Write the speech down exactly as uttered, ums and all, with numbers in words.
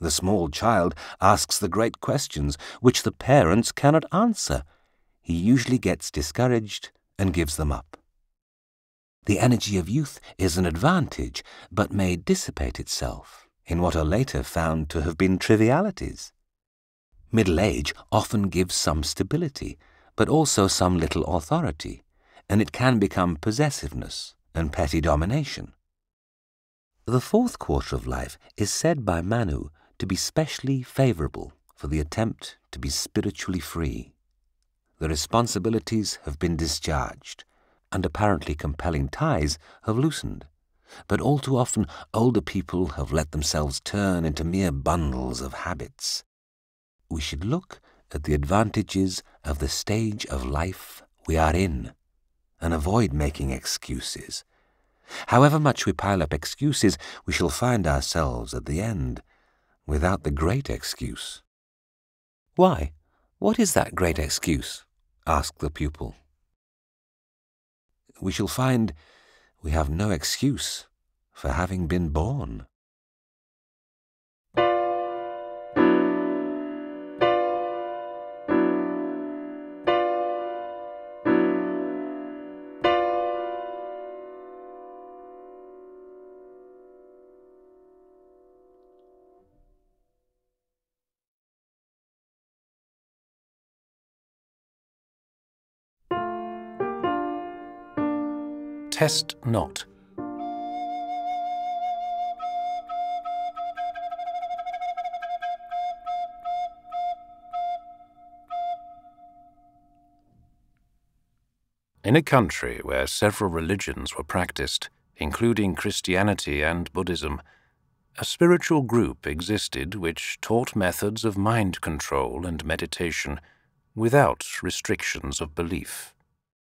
The small child asks the great questions which the parents cannot answer. He usually gets discouraged and gives them up. The energy of youth is an advantage, but may dissipate itself in what are later found to have been trivialities. Middle age often gives some stability, but also some little authority, and it can become possessiveness and petty domination. The fourth quarter of life is said by Manu to be specially favorable for the attempt to be spiritually free. The responsibilities have been discharged, and apparently compelling ties have loosened. But all too often, older people have let themselves turn into mere bundles of habits. We should look at the advantages of the stage of life we are in, and avoid making excuses. However much we pile up excuses, we shall find ourselves at the end without the great excuse. Why? What is that great excuse? Asked the pupil. We shall find we have no excuse for having been born. Test not. In a country where several religions were practiced, including Christianity and Buddhism, a spiritual group existed which taught methods of mind control and meditation without restrictions of belief.